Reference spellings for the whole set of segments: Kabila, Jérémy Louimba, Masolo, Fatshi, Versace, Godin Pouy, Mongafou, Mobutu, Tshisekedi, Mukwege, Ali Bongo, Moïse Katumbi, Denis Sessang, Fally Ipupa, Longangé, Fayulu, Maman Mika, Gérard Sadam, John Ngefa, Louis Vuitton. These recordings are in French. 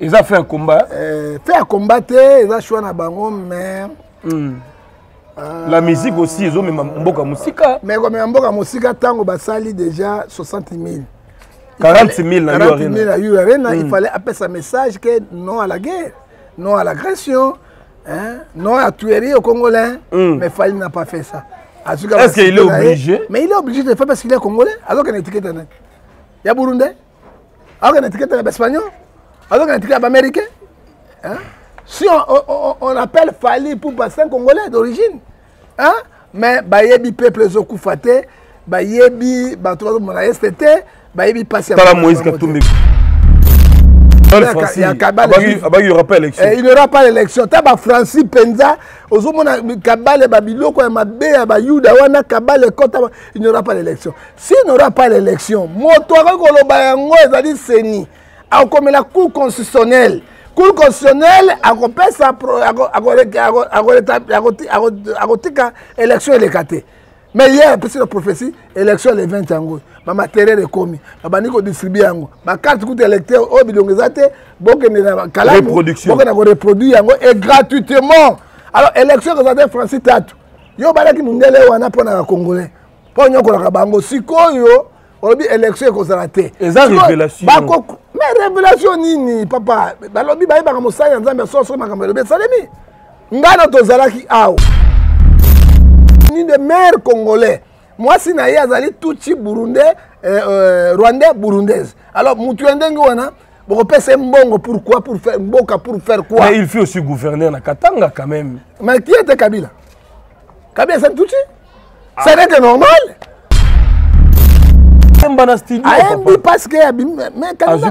Ils ont fait un combat. Fait un combat, ils ont choisi un bango, mais. La musique aussi, ils ont même mboka musika. Mais comme mboka musika, tango basali déjà 60 000. 40 000 à Arena. Il fallait appeler ça message que non à la guerre, non à l'agression, hein, non à tuerie aux Congolais. Mais Fally n'a pas fait ça. Est-ce qu'il est obligé? Mais il est obligé de le faire parce qu'il est Congolais. Alors qu'il y a une étiquette. Il y a Burundais. Alors qu'il y a une étiquette espagnol. Alors qu'il y a une étiquette américain. Hein? Si on appelle Fally pour passer un Congolais d'origine, hein? Mais Bayebi peuple Zokufate, Bayebi Batoua Monaïs Tété, Bayebi passe à la Moïse Katumbi. Il n'y aura pas l'élection. Il n'y aura pas l'élection. Taba Francis Penza, Ozomona Kabale Babilo, Mabé, Bayoudawana, Kabale Kota, il n'y aura pas l'élection. S'il n'y aura pas l'élection, Motora Golobayango, Zali Seni, comme la Cour constitutionnelle. Cour constitutionnelle a repéré sa élection électée. Mais hier, parce que la prophétie, élection les 20 ans, ma matériel est commis, ma bannico distribué, ma carte coûte électeur, au bidongisate, reproduction, reproduit et gratuitement. Alors, élection que Francis Tatou, yo balaki mundele wana pona na Congolais, pona ko la bango sikoyo. On a dit élection qu'on a raté. Et ça, révélation. Mais révélation, nini, papa. Balobi, bah, il va commencer à y aller, mais sans se faire mal. Mais ça, les mi. Nga no tozala ki ao. Ni de mère congolais. Moi, si na yazali touti burundais, rwandais, burundaise. Alors, mutuendengo wana. Bon, c'est mbongo pourquoi pour faire mboka pour faire quoi? Mais il fut aussi gouverneur na Katanga quand même. Mais qui était Kabila? Kabila c'est touti? Ça n'est que normal. Parce que mais quand il a 100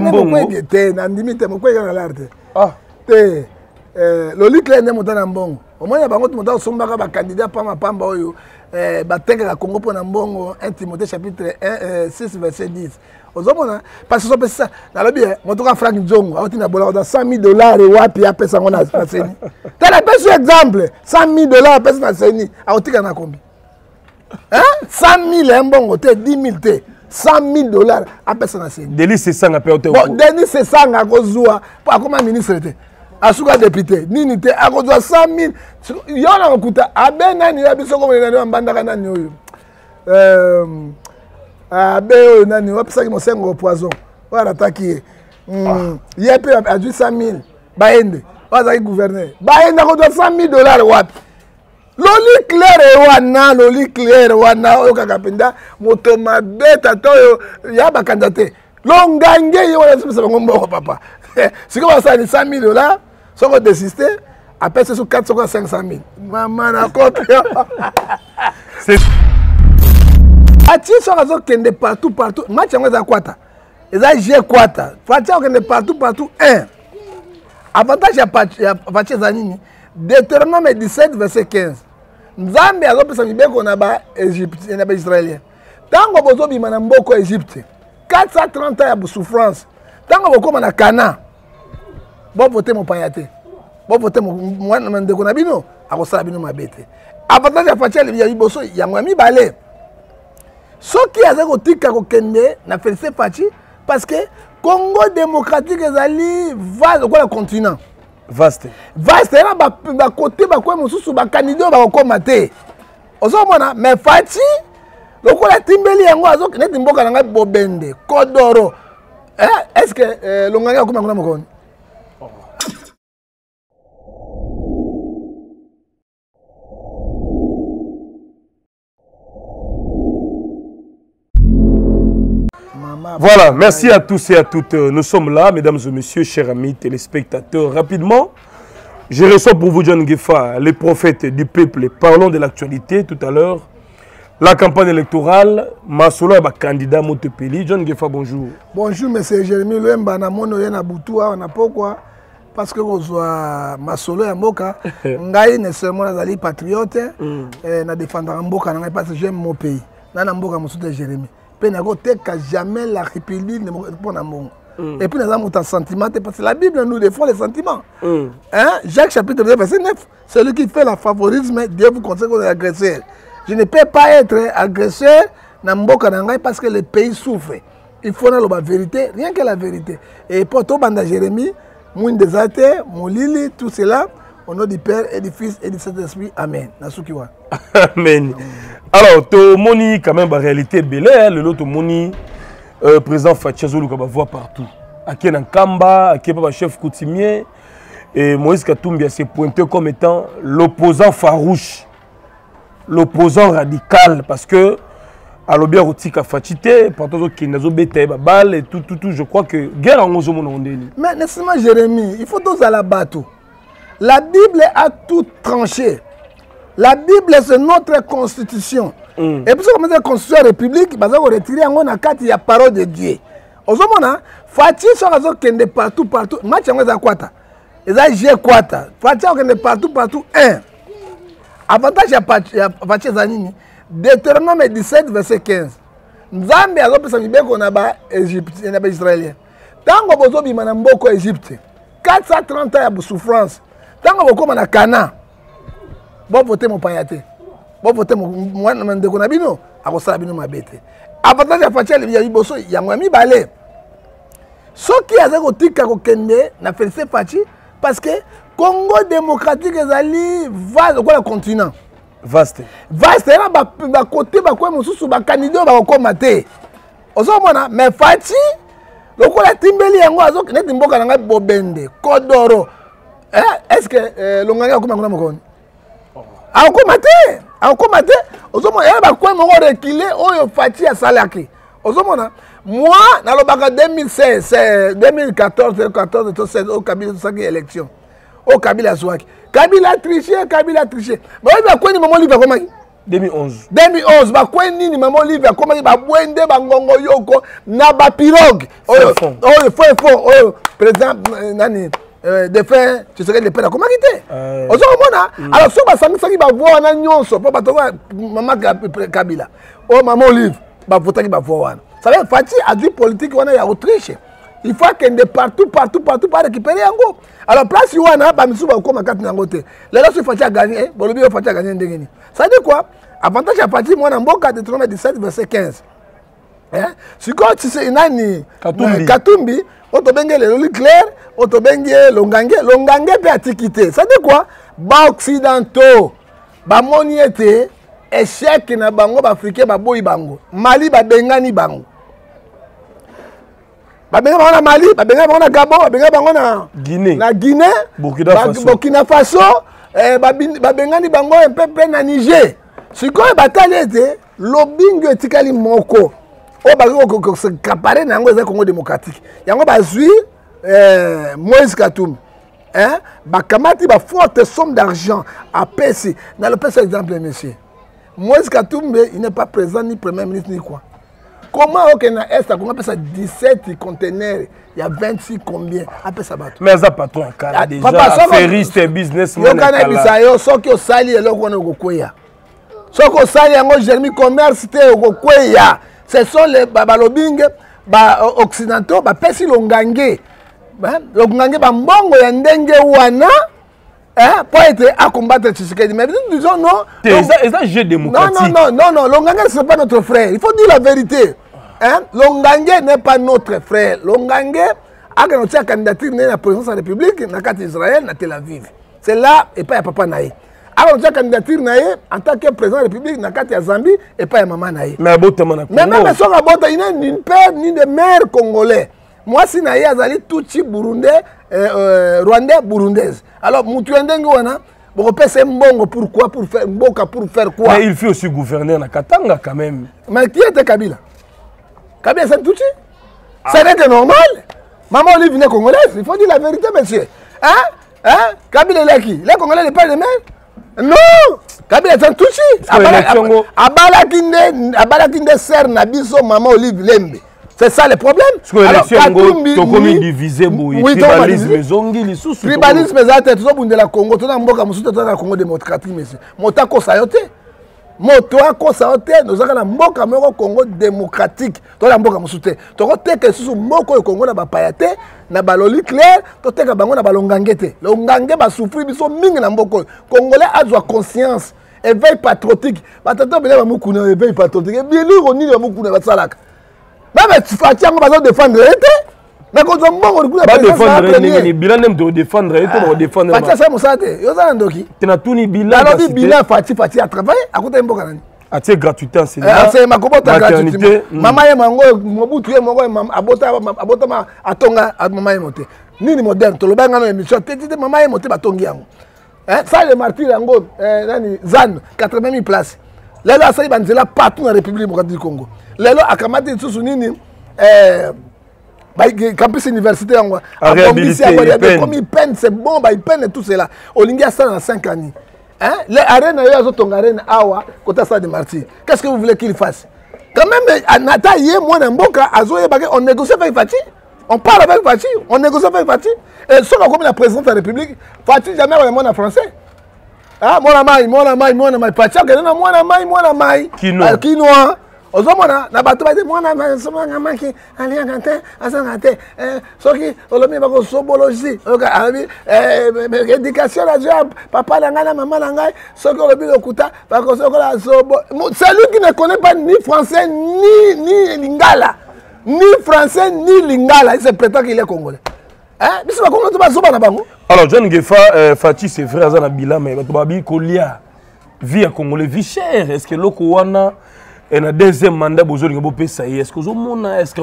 000 $, à personne à signer. Denis Sessang a perdu. Denis Sessang a gozoua. Pas comment ministre était. À souga député. Nini te a gozoua 100 000. Y'en a un couta. Aben nani abiso comme nani en bandara nani oyo. Aben nani wa pisa qui m'ont sengro poison. Wa attaqué. Hier peu a dû 100 000. Baende. Wa zaki gouverneur. Baende a gozoua 100 000 $ wap. Loli claire wana, loli claire wana, oyo kakapenda, motoma beta toyo, ya bakandate. Longangé yo wana sipisa bango papa. Si ko basa ni 100 000 $, soko désister, après c'est sur 4 sur 500 000. Maman na compte. C'est Ati sokazo kende partout. Match yango za kwata. Eza je kwata. Fatshi kende partout 1. Avantage ya Fatshi za nini? Deutéronome 17 verset 15. Nzambe azopesa mibeko na ba Égypte na ba Israélien. Tango bozobi mana mboko Égypte. 430 ans ya souffrance. Tango bokoma na Kana. Bo voter mon payate. Bo voter mon mande ko na bino, akosala bino mabete. Avantage ya Fatshi ya liboso ya ngwa mibale. Soki azako tika ko kende na felse Fatshi parce que Congo démocratique ezali va ko le continent. Vaste. Vaste, là, bah, côté, bah, quoi, mon sous, bah, candidat, bah, quoi, maté. Ozo, mona, mais Fatshi, le coup, la timbeli, en gros, azok, n'est-ce pas, quand on a bobende, kodoro. Est-ce que, Longangé, comment on a mon Voilà, merci à tous et à toutes. Nous sommes là, mesdames et messieurs, chers amis téléspectateurs. Rapidement, je reçois pour vous John Ngefa, les prophètes du peuple. Parlons de l'actualité tout à l'heure. La campagne électorale, Masolo est candidat Motopeli. John Ngefa, bonjour. Bonjour, monsieur Jérémy Louimba. Parce que Masolo est un Mboka. Je suis seulement un patriote. Je défends Mboka parce que j'aime mon pays. Je suis un Mboka, monsieur Jérémy. Jamais la République ne répond à mon. Et puis nous avons un sentiment, parce que la Bible nous défend les sentiments. Hein? Jacques chapitre 2, verset 9. Celui qui fait le favorisme, Dieu vous conseille qu'on est agresseur. Je ne peux pas être agresseur dans mon canangai parce que le pays souffre. Il faut la vérité, rien que la vérité. Et pour tout le monde, Jérémie, Moun Desate, Moun Lili, tout cela, au nom du Père et du Fils et du Saint-Esprit. Amen. Nasukiwa. Amen. Alors, to moni quand même, la réalité belle, le lot moni présent Fatshi Zulu qu'on va voir partout. Aké Nankamba, aké Papa Chef Coutumier, et Moïse Katumbi s'est pointé comme étant l'opposant farouche, l'opposant radical, parce que alors bien rotique à fatiguer, pendant que nous avons balle et tout, je crois que guerre en onze monde. Mais nécessairement Jérémy, il faut tous à la bateau. La Bible a tout tranché. La Bible c'est notre constitution. Et pour ça comme la constitution république, parce qu'on retire en on a quatre il y a parole de Dieu. Au moment fatigué sur la zone qui partout. Match en quoi ça? Et ça j'ai quoi ça? Fatigué partout un. Avantage à fatigué zanini. Deutéronome 17, verset 15. Nous avons bien Israéliens. Tant que vous avez en Égypte, 430 ans de souffrance. Tant que vous avez en Canaan, vous votez mon payaté. Vous votez mon déconabino. Vous savez ma bête. Avant de faire ça, il y a eu beaucoup de balais. Ce qui a été dit, c'est parce que le Congo démocratique va sur le continent. Vaste. Vaste, là, bah côté, bah quoi, monsieur, bah candidat, bah encore maté. Osomona, mais Fatshi, donc on a timbeli yango, azok, net timbo kananga bobende, kodoro. Est-ce que Longangé a comment on dit? A encore maté, a encore maté. Osomona, là, bah quoi, mon gars reculé, oh Fatshi a salaki. Osomona, moi, dans le bac 2016, 2014, 2016, au Kabila, tout ça qui est élection. Oh, Kabila Swak. Kabila triché, Kabila triché. Mais il va quoi ni maman livre comment? 2011. 2011, va quoi ni maman livre comment? Va bwende bangongo yoko na ba pirogue. Oh, le fond, oh, président nani défunt, tu sais le père comment il était? Au jour mona, alors so ba sangi sangi ba voir na nyonso, pas batoka maman Kabila. Oh, maman livre, ba voter ki ba voir wana. Ça veut Fatshi a du politique wana ya triché. Il faut qu'il y ait partout pour récupérer un groupe. Alors, place, il y a un groupe qui est en côté. Les gens sont gagnés, ils sont gagnés. Ça veut dire quoi? Avantage à partir, moi, je suis en 17, verset 15. Si c'est une Katumbi, on a le clair, on a Longangé peut antiquité. Ça veut dire quoi? Les Occidentaux, les monnaies, échec, les Africains, les Boy Bango, Mali, les Bengani Bango. Babenga bango na Mali, babenga bango na Gabon, babenga bango na Guinée. Na Guinée, Burkina Faso, babenga ni bango un peu na Niger. Sikoy batale te lobbying etikali moko. O bango ko se kapare na ngo za Congo démocratique. Yango bazui Moïse Katumbi. Hein? Bakamati ba forte somme d'argent à PC. Na le PC exemple monsieur. Moïse Katumbi, il n'est pas présent ni premier ministre ni quoi. Comment on appelle ça 17 conteneurs, il y a 26 combien? Appelle ça bateau. Mais ça patron Kala déjà, affairiste et businessman. Yo kana bisayo sokyo sali eloko na kokoya. Soko sali yango Jérémy commerce te kokoya. Ce sont les babalobing ba occidentaux ba pesi Longangé. Longangé ba mbongo ya ndenge wana. Hein, pour être à combattre Tshisekedi. Mais nous disons non. C'est un jeu démocratique. Non. Longangé, ce n'est pas notre frère. Il faut dire la vérité. Hein? Longangé n'est pas notre frère. Longangé a garanti la candidature à la présidence de la République, dans le Israël, dans Tel Aviv. C'est là et pas à Papa Naï. A garanti la candidature en tant que président de la République, dans le Zambie et pas à Maman Naï. Mais même si on a beau, il n'y a ni père ni de mère congolais. Moi, si Naï Azali, tout Tutsi, Burundais, Rwandais, Burundaise. Alors, Moutouendengoana, c'est bon pourquoi, pour faire quoi? Mais il fut aussi gouverneur à Katanga quand même. Mais qui était Kabila? Kabila, c'est Tutsi? Ça n'est que normal? Maman Olive n'est congolaise, il faut dire la vérité, monsieur. Hein? Hein? Kabila, il est qui? Les Congolais n'est pas les mêmes? Non! Kabila, c'est Tutsi? Abalakinde Ser Nabiso, Maman Olive Lembe. C'est ça le problème. Parce que l'élection, tu as divisé, oui, tribalisme, zongi, les sous. Tribalisme, c'est tout ça pour la Congo. Tu as la Congo démocratique, monsieur. Motako sayote. Motako sayote. Nous avons la Congo démocratique. Tu as la Congo démocratique. Tu as que sous moko Congo na bapayate, na baloli clair, tu as la Congo na balongangete. Longangé va souffrir, ils sont ming na moko. Congolais a de la conscience. Éveil patriotique. Batata bela mukuna éveil patriotique. Bien lui on dit mukuna batsalak. Mais tu fais tiens, on va défendre l'été. Mais quand on va reculer la première. Ni bilan même de défendre et tout défendre. Fatshi ça mosate. Yo ça ndoki. Tu n'as tout ni bilan. Alors ni bilan Fatshi a travaillé à côté mbokanani. A tes gratuité enseignement. Ah c'est ma kobota gratuité. Maman ya mango mobutu ya mango abota ma atonga maman ya moté. Nini moderne to lobanga na émission tété maman ya moté batongi yango. Hein ça le martyr yango nani Zan 80000 places. Lelo asali banzela partout dans la République démocratique du Congo. Lelo akamati tsusu nini campus université en réhabilité, comme ils peinent, c'est bon, ils peinent et tout cela. Olingi a ça dans 5 ans. Les arènes, ils ont ton arène, awa, côté ça de martyrs. Qu'est-ce que vous voulez qu'ils fassent? Quand même, Anata, yé, moi, on négocie avec Fatshi, on parle avec Fatshi, on négocie avec Fatshi. Et sur comme la présidente de la République, Fatshi jamais vraiment en français. Ah, mon ami, Fatshi, mon ami, Kinois. Aux hommes, la bataille de moi, celui qui ne connaît pas ni français, ni lingala, il se prétend qu'il est congolais. Hein? Alors, John Ngefa, Fatshi, c'est vrai, Zanabila, mais vie à Congolais, vie chère. Est-ce que l'Okowana. Et le deuxième mandat, est-ce que vous avez est-ce que vous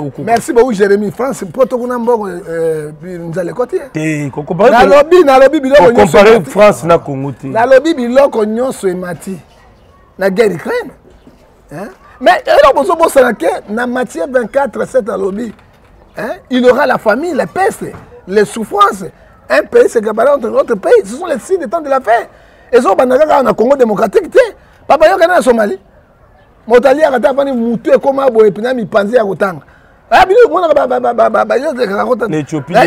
comprenez? Merci beaucoup, Jérémy. France, protocole nous allons côté. Comparer France na Congo. La lobby biloko so emati. Na guerre Ukraine. Hein? Mais alors boso na Matthieu 24:7 la lobby. Hein? Il aura la famine, la peste, les souffrances. Un pays se gabarra entre l'autre pays, ce sont les signes des temps de la paix. Et ça banaka na Congo démocratique té. Papa yo kana na Somalie. Motalia a tapé moutou et comment vous avez pensé à autant. Ah, bien, on a l'Éthiopie. À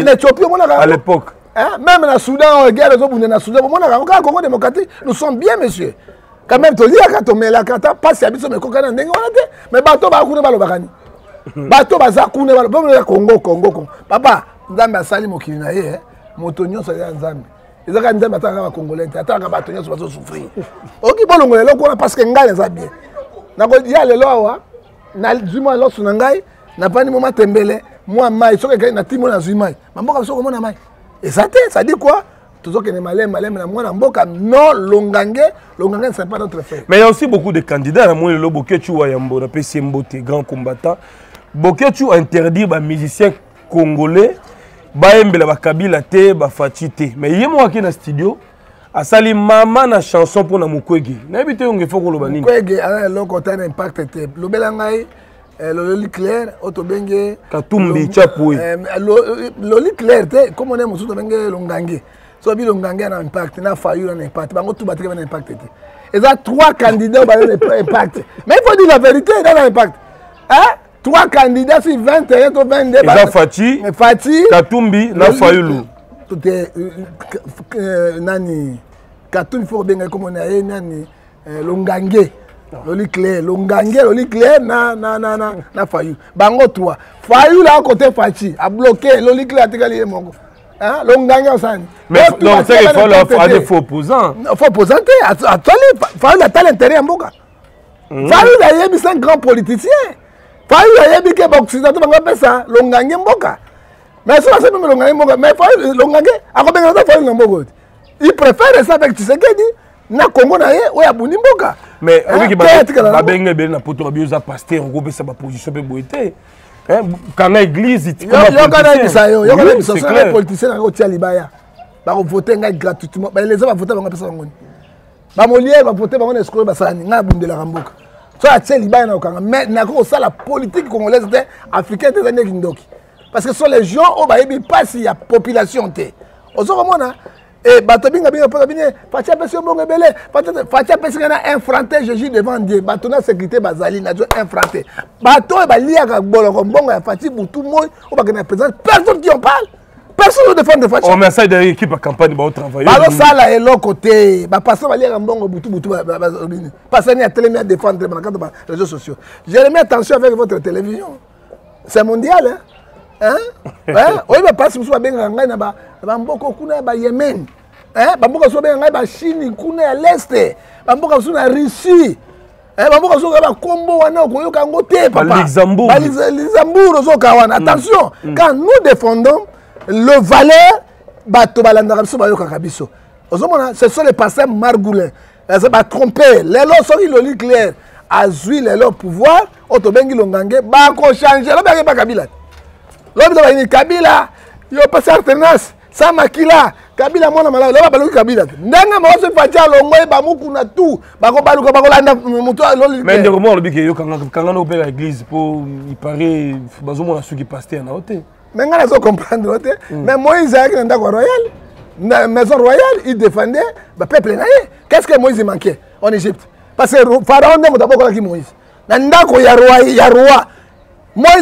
l'époque. Même la Soudan, regarde les autres, la Soudan, on a encore Congo démocratique. Nous sommes bien, monsieur. Quand même, tu dis à Katomé, la Kata, passe à Bissot, mais Kokana, mais Bato Bakoune Balobakani. Bato Bazakoune Balobakani, Congo. Papa, Ndamba Sali Mokinaye, Motonio Salianzam. Ils ont dit que les Congolais vont souffrir. Ok, bon, on a parce que les a bien. Il y a les lois, et ça dit quoi? Toujours que les malins, non, Longangé, c'est pas notre fait. Mais il y a aussi beaucoup de candidats. Moi, le Boketu Wayambo, le PCMBO, grand combattant. Boketu interdit les musiciens congolais, les Kabila, les Fatshi. Mais il y a moi qui est dans le studio. Asali maman na chanson pour na mukwege. Na bité onge foko lo banini. Mukwege ala loko ta impact te. Lo belangai lo li clair auto benge Katumbi chapui. Lo li clair te comme on est musuto benge Longangé. So bi Longangé na impact na fayu na impact. Bango tout battre na impact te. Il y a 3 candidats ba impact. Mais il faut dire la vérité dans l'impact. Hein? 3 candidats sur 21 ou 22. Ils Fatshi, Katumbi na Fayulu. Tout est nani Katumbi faut bien comme on a nani Longangé Longangé na Fayou bango toi Fayou là côté Fatshi a bloqué Loliclé a tiré mongo hein Longangé on s'en mais non c'est qu'il faut le faux opposant Fayou a tel intérêt en boka Fayou là il est un grand politicien Fayou là il est bien boxeur tu vas pas ça Longangé boka. Mais si on sait même Longangé, il préfère ça avec Tshisekedi. Na Congo na ye, ou ya Bunimboka. Mais avec na poto bioza pasteur, on gobe sa ba position pe boité. Hein, kana église ti comme politicien. Yo kana politicien na ko tia libaya. Ba ko voter ngai gratuitement. Ba les gens ba voter ba ngapesa ngoni. Ba molier ba voter ba ngone scolaire ba sani, ngai bundela ramboka. So a tia libaya na okanga, mais na ko sala politique congolaise te, africaine te zane kindoki. Parce que ce sont les gens qui ne passent pas la population. Ils sont là. Et personne qui en parle. Personne ne défend de Fatshi. On essaie d'aller équipe à campagne pour travailler. Alors ça là est l'autre côté. Personne va lire un bon boutou. Personne n'a tellement à défendre les réseaux sociaux. Jérémy, attention avec votre télévision. C'est mondial, hein? Hein? Oui, mais parce que vous avez un gagne là-bas, Bamboko Kuna ba Yémen, hein? Bamboko Kuna ba Chine, Kuna à l'Est, Bamboko Kuna Russie, Attention, quand nous défendons le valet, ce sont les passés margoulins. Ils se trompés. Les lois sont le clair. Azui les lois pouvoir. Otobengi Longangé. Bah qu'on change. L'objet pas Kabila. L'objet pas Kabila. Il a passé alternance. Ça makila. Kabila mona malala. L'objet pas le Kabila. N'anga moi se fatigue à l'ongoy. Bah mon kuna tout. Bah qu'on parle qu'on landa. Mais de comment le bique yo quand on opère l'église pour il paraît. Bah au moins ceux qui passent en hôtel. Mais on a ça comprendre hôtel. Mais Moïse a écrit dans le royal. La maison royale, il défendait le peuple. Qu'est-ce que Moïse manquait en Égypte? Parce que Pharaon n'a pas encore Moïse. Moïse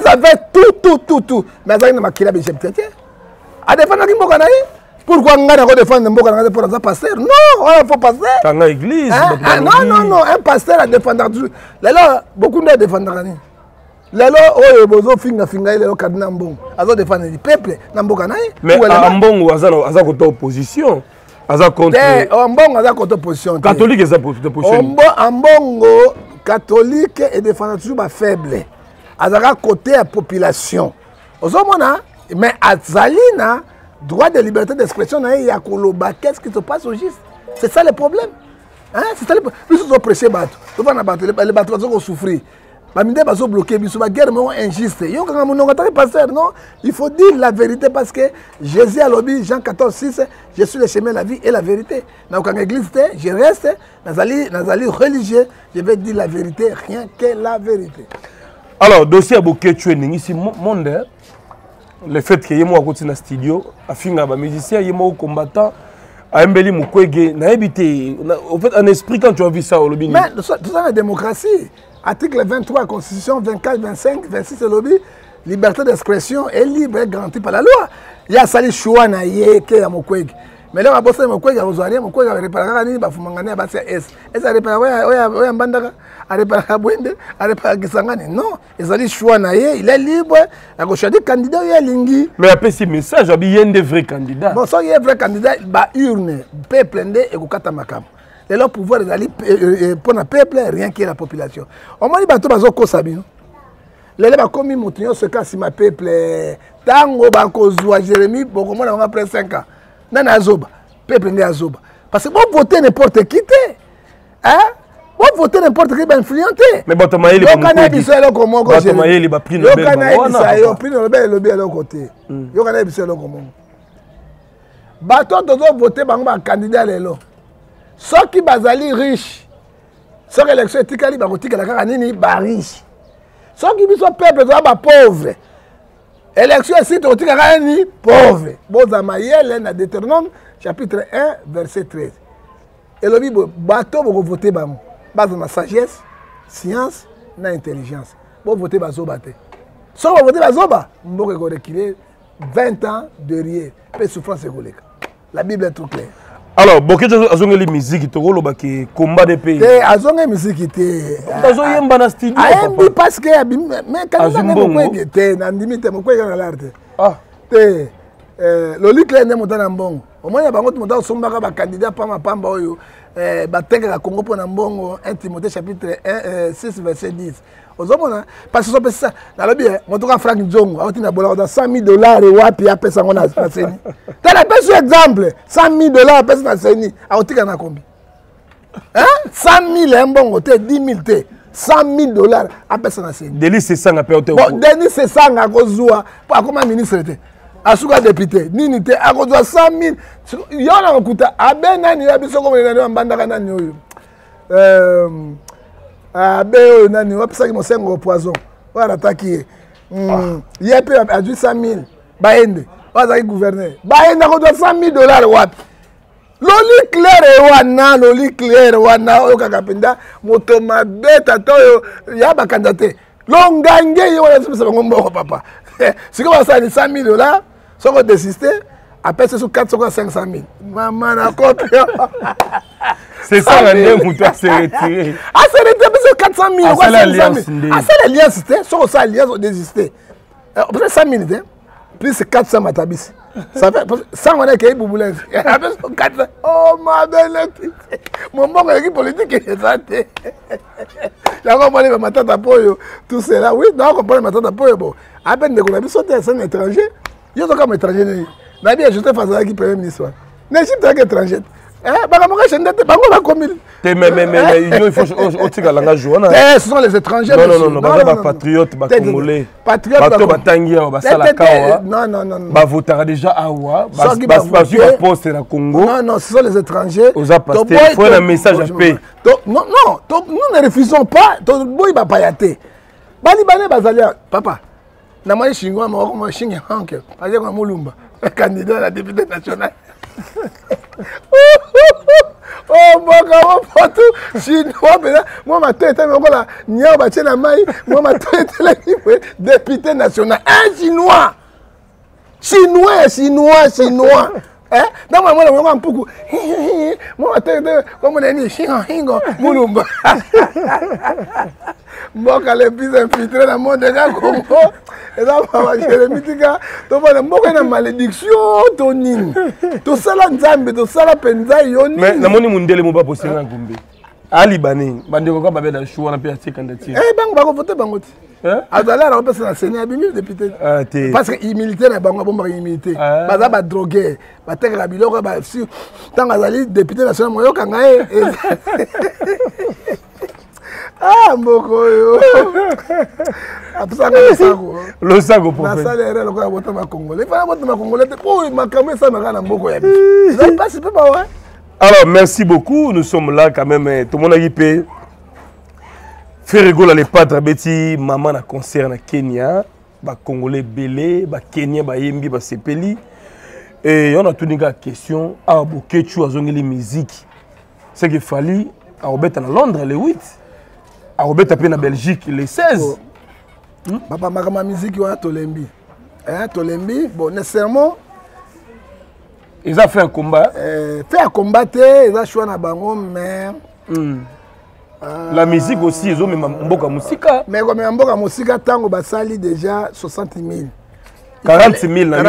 avait tout. Mais il n'a pas qu'il a l'Égypte. À défendre l'Égypte. Pourquoi on a défendre l'Égypte pour un pasteur? Non, il faut passer. Dans l'église. Non, un pasteur a défendu. Là, beaucoup de gens défendent. Lelo oyo bozo finga finga lelo kadina mbongo azo défendre le peuple na mboka naye mais mbongo aza koto opposition aza contre mbongo aza koto opposition catholique aza koto opposition mbongo catholique et défendre toujours ba faible aza côté la population ozomona mais azalina droit de liberté d'expression naye ya koloba qu'est-ce qui se passe au juste c'est ça le problème hein c'est ça le plus on prêcher bato to va na bato les bato vont souffrir. Il faut dire la vérité parce que Jésus a l'objet, Jean 14, 6, je suis le chemin, la vie et la vérité. Dans l'église, je reste, dans les religieux, je vais dire la vérité, rien que la vérité. Alors, dossier à Bokeh, tu es ici, monde, le fait que y ait moi à côté dans le studio, à Finga, à musicien, y ait moi au combattant, à Mbeli Mukwege, en fait, en esprit, quand tu as vu ça, au lobby. Mais tout ça, c'est la démocratie. Article 23, Constitution 24, 25, 26, c'est lobby. Liberté d'expression est libre et garantie par la loi. Il y a sali choix na yeke ya mokweg. Mais là, on a bossé mokweg à Rosalie, mokweg à réparer, à Fumangane, à Bassia S. Et ça répare, ouais, à Bandara, à réparer à Bouende, à réparer à Gisangane. Non, il sali choix na yé, il est libre. Il a choisi candidat, il est lingi. Mais après ce message, il y a des vrais candidats. Bon, ça, il y a des vrais candidats, bah urne, peuple ndé et kokata makam. Et leur pouvoir est pour le peuple, rien qui est la population. On m'a dit que tout le monde a commis mon triomphe, ce cas, si ma peuple est. Tant que Jérémy, pour moi, on a pris 5 ans. Non, le peuple n'est pas Azoba. Parce que vous votez n'importe qui. Hein? Vous votez n'importe qui, vous influentez. Mais vous avez dit que vous avez dit que vous avez dit que vous avez dit que vous avez dit que vous avez dit que vous ceux qui sont riches, ceux qui élections éthiques, sont riches. Ceux qui sont peuples sont pauvres. Élections ici, sont pauvres. Bon, Zamaïel, dans Deutéronome, chapitre 1, verset 13. Et le Bible, bateau, vous votez, basé sur la sagesse, science, na intelligence. Vous votez, basé sur bateau. Si vous votez, basé vous reculez 20 ans de rire. Peu souffrance et colère. La Bible est trop claire. Alors, beaucoup de musique, tu vois, le combat des pays. Azonge musique, parce que mais quand $100 000 et wapi a pesa ngona aseni. Tala pesu exemple, $100 000 pesa na seni, a otika na kombi. Hein? $100 000 en bongo te, $10 000 te. $100 000 a pesa na seni. Denis Sesanga pe ote. Bon, Denis Sesanga ko zwa, pa koma ministre te. Asuka député, nini te, a ko zwa $100 000. Yo na kuta, abena ni yabiso ko na na mbanda kana ni oyo. Abeyo nani wapisa ki mosengo au poison. Voilà taki. Yep a dû $100 000. Baende. Wazaki gouverneur. Baende a reçu $100 000 wapi. Loli claire wana, loli claire wana o kakapenda motoma beta toyo ya bakandate. Longangé yo wala sipisa ngombo papa. Siko wasa ni $100 000, soko désister. Après, c'est sur 400 000 à 500 000. Maman, la copie. C'est ça, la dame où toi, c'est retiré. Ah, c'est retiré, mais c'est 400 000. Ah, c'est l'alliance. Ah, c'est l'alliance, c'est ça, l'alliance, on désistait. Après, 100 000, plus 400 matabis. Ça fait ça, on a qu'il y a oh, ma belle, mon bon équipe politique est santé. Là, on va ma tante à Poyo, tout cela. Oui, donc on parle ma tante à Poyo. À peine de qu'on a vu sauter un étranger, il y a comme étranger. N'a bien ajouté face à la Premier ministre. N'est-ce pas qu'un étranger? Mais ce sont les étrangers. Non, patriotes, congolais. Patriotes, déjà à Awa. Congo. Non, ce sont les étrangers. Faut un message à paix. Non, nous ne refusons pas. Papa, candidat à la députée nationale. Oh, mon gars, mon tout chinois, moi, ma tête était là, moi, ma tête était là, député national. Un chinois! Chinois! Hein? Non, moi, moi, parce qu'il militait dans les militaires. Il a drogué. Il député national. Ah, Mokoyo. Le sago pour la salle est là. Alors, merci beaucoup. Nous sommes là quand même. Tout le monde a guipé. Fait rigolo les pattes, Betty, maman a concert à Kenya, bah Congolais belé, bah Kenya, bah Yembi, bah Sepeli. Et on a tout la question, ah bon, Ketchou a zongé les musiques. C'est qu'il fallait, à Robert à Londres les 8, à Robert à peine à Belgique les 16. Papa, ma musique, on a Tolembi. Tolembi, bon, nécessairement. Ils ont fait un combat. Fait un combat, ils ont choisi un bango, mais. La musique aussi, ils ont mis Mboka Moussika. Mais Mboka Moussika, Tango Basali déjà 60 000. 40 000 à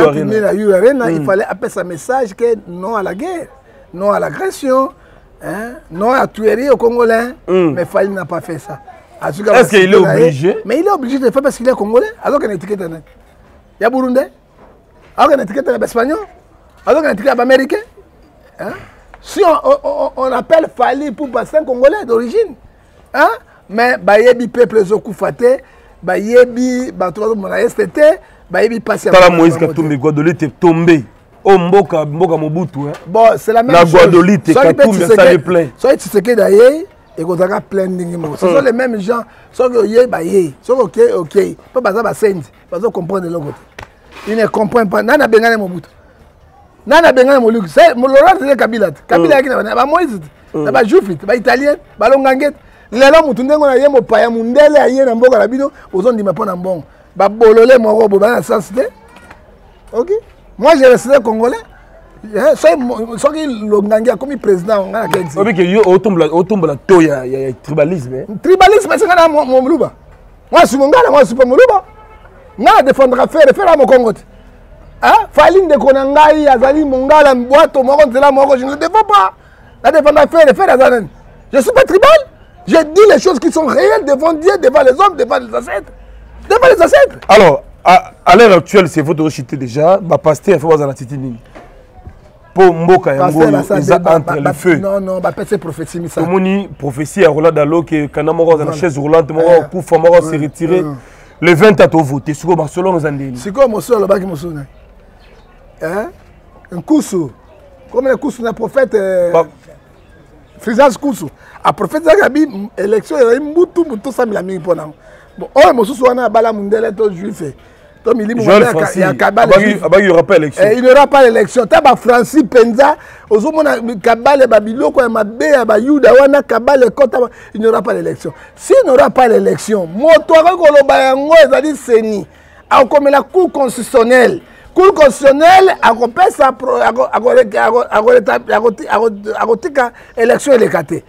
Urena. Il fallait appeler ce message que non à la guerre, non à l'agression, hein, non à tuerie aux Congolais. Mais Fally n'a pas fait ça. Est-ce qu'il est obligé? Mais il est obligé de le faire parce qu'il est Congolais. Alors qu'il y a une étiquette. Il y a Burundais. Alors qu'il y a une étiquette espagnol. Alors qu'il y a une étiquette américain. Hein? Si on appelle Fally Ipupa, c'est un Congolais d'origine. Hein? Mais Bayebi peuple Zokufate, Bayebi Bantoua Monaï STT, Bayebi Passia. T'as la Moïse Katumbi, Guadeloupe est tombé. Oh, Mboka Mobutu. Bon, c'est la même chose. La Guadeloupe est Katumbi, ça lui plaît. Soit Tshisekedi d'ailleurs, et Kozaka plein d'ingéments. Ce sont les mêmes gens. Soit Yoye, Baye. Soit ok. Pas Baza Bassend. Baza comprend de l'autre côté. Ils ne comprennent pas. Nana Bengane Mobutu. Nana Benga Moluk, c'est Kabila. Kabila qui n'a Moïse, n'a Joufit, n'a Italien, n'a Longangé. Les gens qui ont été au Payamundel, ils ont dit que je bon. Bololé, mon robot, dans la sensité. Ok. Moi, j'ai resté Congolais. Soit Longangé a commis président. Au tombe la toya, il y a tribalisme. Tribalisme, c'est quand même mon Moulouba. Moi, je suis mon gars, moi, je suis pas Moulouba. Moi, je défendrai faire à mon Congo. Faline de Konangai, Azali, Mongala, Mboato, Moron, Zela, Moron, je ne défends pas. La défense à faire, je ne suis pas tribal. Je dis les choses qui sont réelles devant Dieu, devant les hommes, devant les ancêtres. Devant les ancêtres. Alors, à l'heure actuelle, c'est votre chité déjà. Ma pasteur, il faut voir la titine. Pour Mboka, ils ont entre le feu. Non, c'est prophétie. Comme on dit, prophétie à Roland Dalo, que quand on a dans la chaise roulante, on s'est retiré. Le 20 à voter, c'est quoi Marcelo nous a dit? C'est quoi Marcelo là-bas qui me sonne? Hein? Un Koussou. Comme le Koussou, un prophète. Frisage Koussou. Un prophète Zagabi, élection, il y a un moutou, moutou, ça me l'a mis pour nous. Bon, oh, Moussou, on a Bala Mundele, tout juif. Tom, il y a Kabal. Il n'y aura pas l'élection. Il n'y aura pas l'élection. T'as Francis Penza, aux hommes, Kabal, Babilo, Mabé, Bayouda, Wana, Kabal, Kota, il n'y aura pas l'élection. S'il n'y aura pas l'élection, Motora Golobayango, c'est-à-dire Séni, comme la Cour constitutionnelle. Cour constitutionnelle, à repèse à élection électée.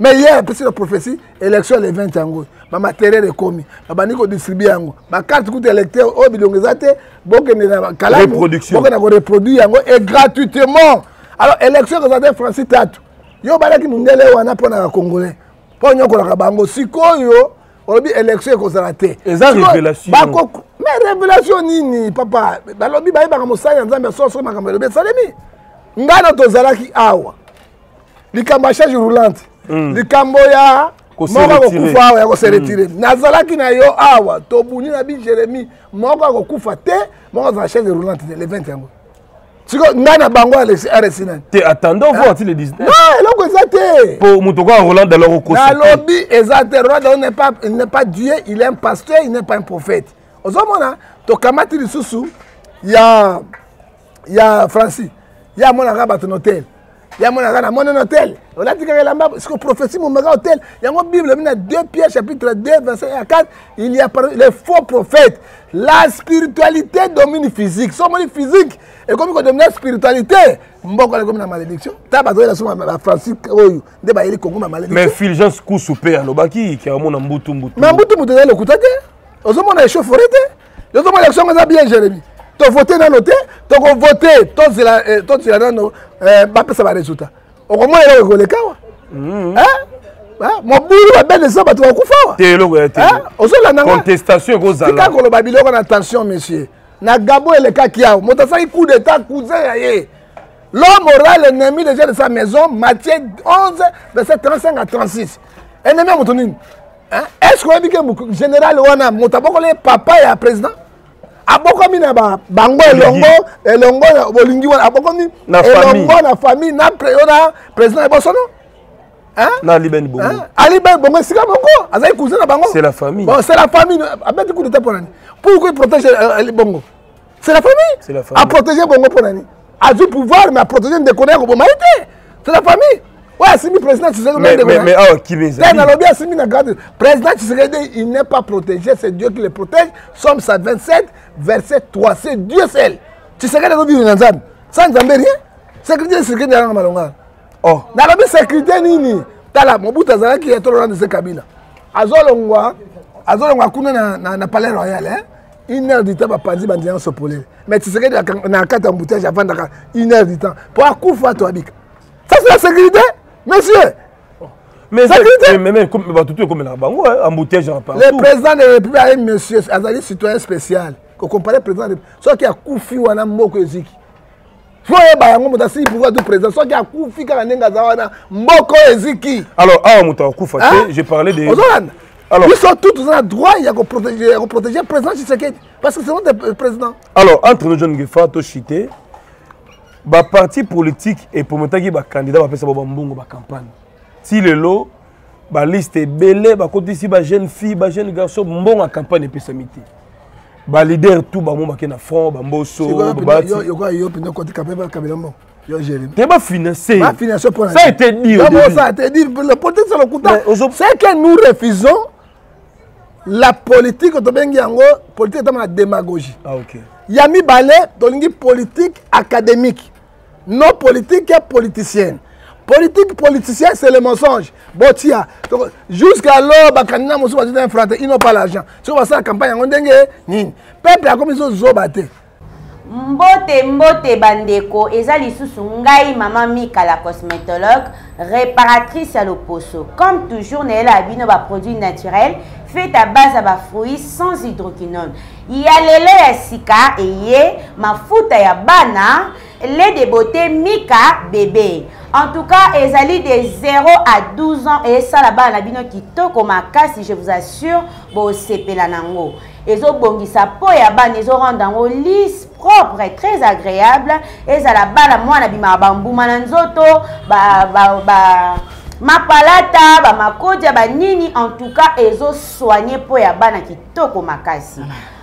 Mais hier, c'est la prophétie, élection les 20 ans. ma matériel est commis, ma bannico distribue yango, ma carte coûte électeur au bilongezate, beaucoup de calabre, beaucoup de reproduit yango et gratuitement. Alors élection des années Francis Tatou, yo balaki mundele wana pour na congolais, pour nyoko la bango sikoyo, on dit élection qu'on s'arrête. Et ça révélation. Mais révélation nini papa, balobi baïba kamosani nzambe soso makamelo besalemi, ngano tozalaki awa. Les cambachages roulants, les camboya, se retirer. Nazala qui n'a yo awa, Tobuni Nabi Jérémy, Moga Kokufa te, Moga chaise roulante les 21 ans. Tu n'as pas de attendons, voit-il le 19. Non, non, exacté. Pour Moutoka Roland de l'Oro Kosa. La lobby exacte, il n'est pas Dieu, il est un pasteur, il n'est pas un prophète. Au Zomona, Tokamati de Soussou, il y a Francis, il y a mon arabe à ton hôtel. Il y a mon hôtel. On a dit que la prophétie, mon hôtel, il y a mon Bible, il y a 2 Pierre, chapitre 2, verset 4. Il y a les faux prophètes. La spiritualité domine physique. Son monde physique. Et comme on domine la spiritualité, on a comme la malédiction. Mais Phil, j'ai un coup souper à l'obaki qui a un monde en boutou boutou. Mais en boutou boutou, il y a le coup de tête. Ils ont un échauffouré. Ils ont l'élection, on a bien Jérémy. Tu as voté dans l'hôtel, tu as voté, tu as dans nos. Ça va résultat. Au moins, il y a le cas. Mon boulot va bien descendre, tu vas couper. Tu es là. Contestation, Rosa. C'est quand on a dit attention, monsieur. Nagabo et le cas qui a. Montassai, coup d'état, cousin. L'homme aura l'ennemi déjà de sa maison, Matthieu 11, verset 35 à 36. Ennemi à Moutonine. Est-ce qu'on a dit que le général Ouana, Montaboko, le papa est président? Abokomi na bango elongo bolingi wana abokomi elongo na famille na président Bosono hein na Liben Bongo Ali Ben Bongo sika moko azai cousin na bango c'est la famille bon c'est la famille abeti coup d'état pour nani pourquoi il protège Ali Bongo c'est la famille a protéger Bongo pour nani a du pouvoir mais a protéger ne connaît ko bomaité c'est la famille ouais Simi président Tshisekedi mais ah qui mais na lobby Simi na garde président Tshisekedi il n'est pas protégé c'est Dieu qui le protège Somme 127 verset 3 c'est Dieu seul Tshisekedi lobby na nzambe sans nzambe rien sécurité na malonga oh na lobby sécurité nini tala mobuta zala qui est tolorant de ce Kabila azolongwa kuna na palais royal hein une heure du temps va pas dire bandian sopolé mais Tshisekedi na carte embouteillage avant d'aka une heure du temps pour akufa to abika ça c'est la sécurité. Monsieur, mais le président de la République a un monsieur, un citoyen spécial. Qu'on compare le président de la République. Soit qui a Koufi ou un mot que Zik. Soit il y a un mot d'assez pouvoir du président. Soit qui a Koufi car il y a un mot que Zik. Alors, je parlais des. Alors, ils sont tous en droit, il y a qu'on protéger le président Tshisekedi. Parce que c'est notre président. Alors, entre nous, John Ngefa, Toshité. Le parti politique et pour monter les candidats, on appelle ça la campagne. Si le lot, la liste est belle, on compte ici les jeunes filles, les jeunes garçons, la campagne est pessimité. Les leaders, tout le monde est en front, les bossos, les bâtis. Tu vas financer. Ça a été dit. Ça a été dit. Le politique, c'est le coup d'État. C'est que nous refusons la politique, la politique est la démagogie. Ah, ok. Il y a mis balai dans une politique académique. Non politique et politicienne. Politique politicienne, c'est le mensonge. Botia. Jusqu'à l'heure, les candidats ils n'ont pas l'argent. Si on va faire la campagne, on dengue. Peuple a comme ils ont zobaté. Mbote mbote bandeko. Ezali sous ngai maman Mika la cosmétologue, réparatrice à l'oposo. Comme toujours, elle a habillé nos produits naturels faits à base de fruits sans hydroquinone. Il y a les laits à sika et il y a ma fouta ya bana. Les de beauté Mika bébé. En tout cas, ils allaient de 0 à 12 ans. Et ça là-bas, la bino qui toko makasi, je vous assure, bon CP la nango. Ils ont bongi sa peau et aban, ils ont rendu lisse, propre et très agréable. Et ça là-bas, la moi la bima bambou mananzoto, ma palata, ma kodia, ba nini. En tout cas, ils ont soigné peau et aban qui toko makasi.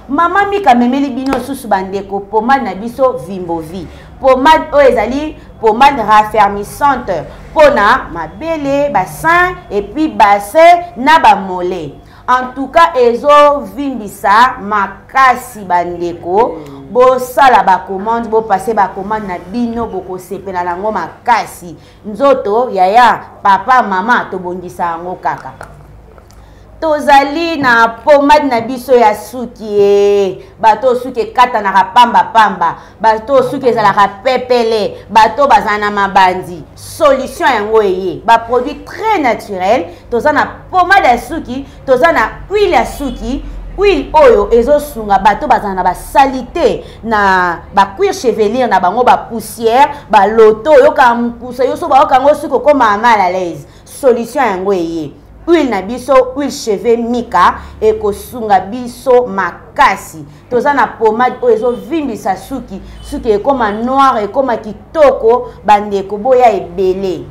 Maman Mika memeli bino sous bandeko, pomade nabiso vimbovi. Pomade oezali, pomade raffermissante, pona, ma belle, bassin, et puis bassin, naba mollet. En tout cas, ezo vimbisa, ma kasi bandeko, bo sala ba commande, bo passe ba commande, na bino, bo kosepe na lango ma kasi. Nzoto, yaya, papa, maman, to bondisa ango kaka. tozali na pomade na biso ya suki bato suki kata na pamba pamba bato suki za la pepele bato bazana mabandi solution yango eye ba produit très naturel tozana pomade ya suki tozana huile ya suki huile oyo ezosunga bato bazana ba salité na ba cuir chevelu na bango ba poussière ba loto yoka mpusa yoso ba okango suko koma mala lez solution yango eye huile na biso huile cheveux mika ekosunga biso makasi tozana pomade oyo ezovimbisa suki suki ekoma noir ekoma kitoko bandeko boya ebele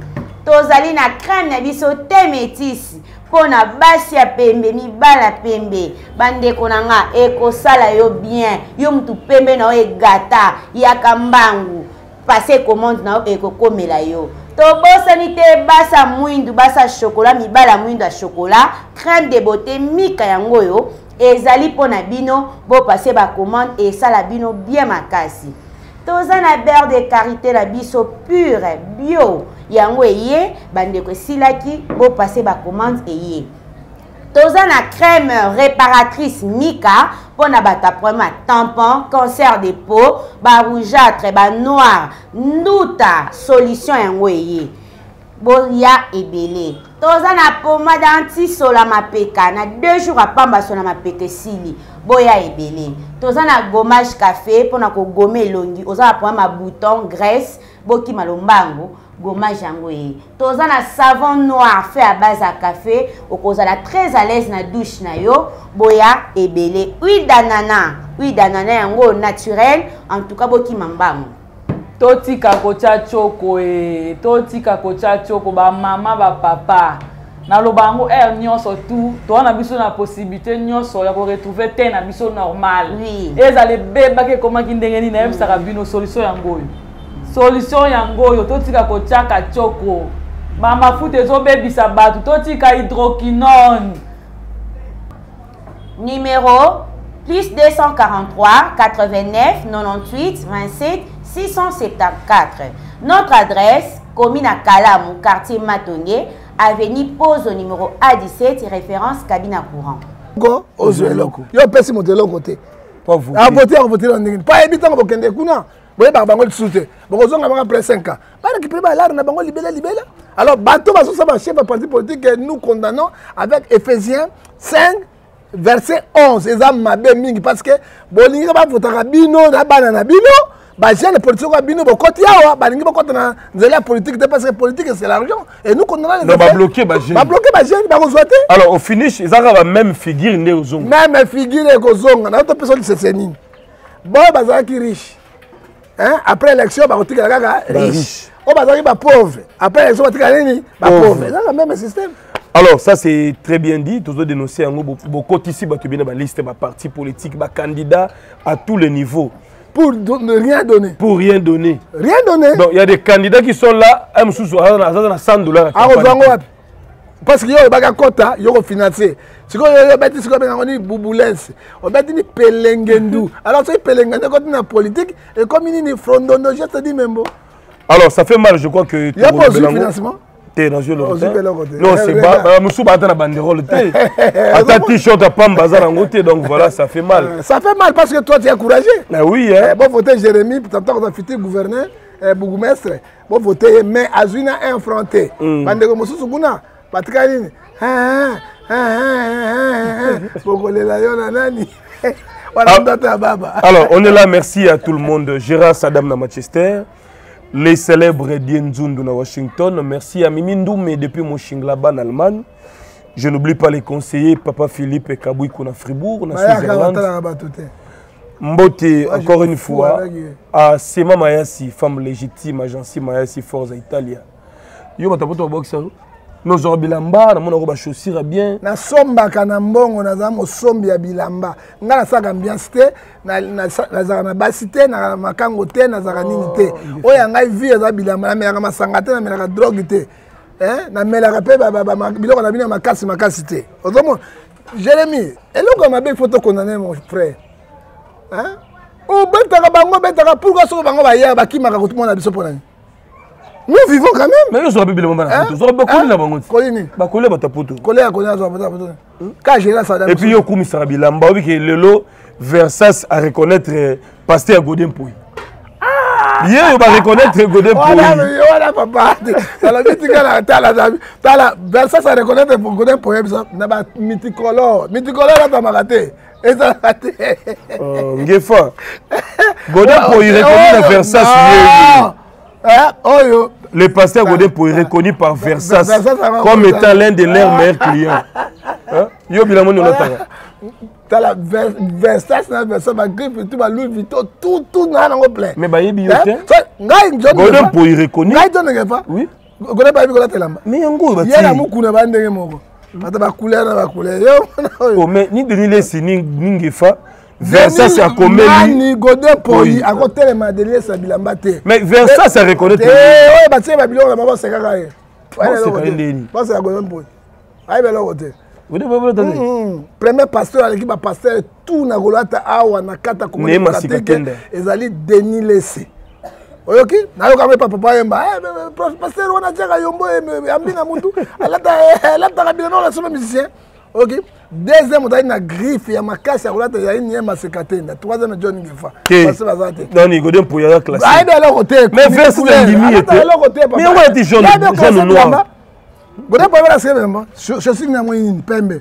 tozali na crème na biso te métisse pona basi ya pembe mibala pembe bandeko nanga ekosala yo bien yo mtu pembe na yo egata yaka mbangu passer commande na yo ekokomela yo tobo sanité basa mwindu basa chocolat mibala mwindu ya chocolat crème de beauté mika yango yo ezali pona bino bo passer ba commande et sala bino bien makasi tozana beurre de karité la biso pure bio yango eye bandeko silaki bo passer ba commande eye tozana crème réparatrice mika pona bata problème tampon cancer de peau ba rougeâtre ba noir nduta solution yango eye boya ebele tozana pomade anti solama peka na 2 jours apamba solama peke sili boya ebele tozana gommage café pona ko gomer longi oza apwa ma bouton graisse boki malombango gommage yango e tozana savon noir fait à base à café okozala très à l'aise na douche na yo boya ebele huile d'ananas yango naturel en tout cas boki mambango totika kocha choko e totika kocha choko ba mama ba papa na lobango nyonso tout to na biso na possibilité nyonso ya ko retrouver te na biso normal oui ezale beba ke koma kindengeni na emsa kabino solution yango solution yango totika kocha choko mama foot ezo baby sabatu totika hydroquinone numéro plus 243 89 98 27 674. Notre adresse, commune à Kalamou, quartier Matongue, avenue Pose au numéro A17, référence cabine à courant. Go, Ozueloko. Yo, pèse mon télo côté. Pas vous. À voter, on vote dans le pas évident pour qu'il y ait des courants. Vous voyez, Barbango de Souté. Bozon a pris 5 ans. Pas de qui prépare l'arme, n'a pas libéré, libéré. Alors, bateau va se savoir chef du parti politique que nous condamnons avec Ephésiens 5. Verset 11, les âmes m'aiment mingi parce que bolinga ba votera bino na banana bino, ba jeune politique ba bino bokoti yawa, ba lingi bokota na nzela politique parce que politique c'est l'argent et nous condamnons les non ba bloquer ba jeune. Ba bloquer ba jeune ba kozwate. Alors au finish, ils ont même figure né ozonga. Même figure né kozonga, na autre personne c'est seni. Bon bazaki qui riche. Hein, après l'élection ba otika kaka riche. O bazaki ba pauvre. Après l'élection ba tika nini? Ba pauvre. C'est le même système. Alors, ça c'est très bien dit. Tous les dénoncés, beaucoup ici, la liste, ma parti politique, ma candidat à tous les niveaux. Pour ne rien donner. Pour rien donner. Rien donner. Donc, il y a des candidats qui sont là, ils sont à $100. Parce qu'il y a des quotas, ils sont financés. Si on a des bouboulens, on a des pelengendou. Alors, si pelengendou, quand on a politique, et comme il y a des frondondo, je te dis même. Alors, ça fait mal, je crois que. Il y a pas de financement. Non, c'est pas. Nous sommes la banderole. T-shirt à Pambazarangouté, donc voilà, ça fait mal. Ça fait mal parce que toi, tu es encouragé. Oui, hein. Bon, voter Jérémy, puis t'entends qu'on a futur gouverneur, bourgmestre. Bon, voter, mais Azuna est affronté. Bandego Moussoukouna, Patrikaline. Alors, on est là, merci à tout le monde. Gérard Sadam de Manchester. Les célèbres Dienzundu à Washington, merci à Mimindoum et depuis Mönchengladbach en Allemagne. Je n'oublie pas les conseillers Papa Philippe et Kabouikou à Fribourg, en Suisse-Irlande. Mbote, encore une fois, à Sema Mayassi, femme légitime, agence Mayassi Forza Italia. Yo, tu as un boxeur? Nous avons bilamba, nous avons chaussures bien. Na somba kanambongo na zamo sombi ya bilamba. Nga na saka ambiance na zana basite na makango te na zana nini te. Oya ngai vie za bilamba na melaka masanga te na melaka drogue te. Hein na melaka pe ba biloko na bino makasi makasi te. Ozomo Jérémy, eloko mabe photo condamné mon frère. Hein? O betaka bango betaka pourquoi so bango ba ya ba kimaka ko tout monde na biso pona. Nous vivons quand même. Mais nous sommes Bible, nous sommes beaucoup de monde. Et puis, il y a Versace à reconnaître Pasteur Godin Pouy. Hier, on va reconnaître Godin Pouy. Voilà, papa. Versace à reconnaître Godin Pouy. Mythicolore. Mythicolore, on va rater. Et ça va rater. Ngefa. Godin Pouy reconnaît Versace. Le pasteur Godin Pouy reconnu par Versace comme étant l'un de leurs meilleurs clients. Yo bilamon no tara. Tala Versace na Versace ma grippe tout ma Louis Vuitton tout na ngo plein. Mais ba yebi yote. Godin Pouy reconnu. Ngai John Ngefa. Oui. Godin ba yebi ko latelamba. Mais yango ba ti. Yela mukuna ba ndenge moko. Bata ba couleur na ba couleur. Yo. O mais ni Denis Lesi ni Ngefa. Versace a commis Godin Pouy a côté les Madeleine Sabilamba te. Mais Versace a reconnu. Eh ouais ba ti ba bilon na ba se kaka ye. C'est pas ndeni. Ba se Godin Pouy. Ai belo wote. Premier pasteur à l'équipe pasteur tout na golata awa na kata komoni katende ezali Denis Lessé. Oyoki na yoka mpe papa yemba pasteur wana tjaka yombo ambina mutu alata kabila na somme musicien. OK deuxième on a na griffe ya makasi ya golata ya ni masekatenda troisième John Ngefa parce bazate Dani Godin Pouy ya classe. Ai bela côté mais vers l'ennemi était mais on était jaune noir. Je suis une pembe,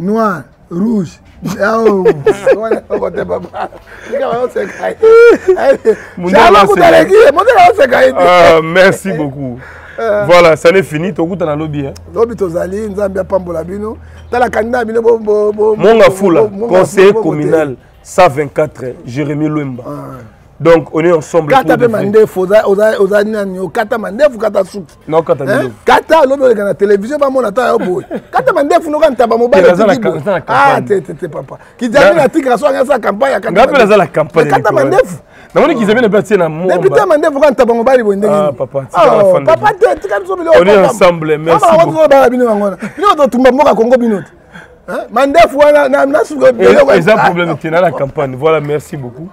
noir, rouge. Oh, merci beaucoup. Voilà, ça n'est fini. Tu as goûté dans le lobby. Lobby, tu as allé, nous avons bien pambolabino. Tu as la candidat, Mongafou, conseiller communal 124, Jérémy Louimba. Donc, on est ensemble. Kata la télévision, Kata Mandef, ah, t'es papa. Qui la campagne. La campagne. Kata Mandef. Papa, papa, on est ensemble, merci. Mandef, voilà, c'est un problème qui est dans la campagne. Voilà, merci beaucoup.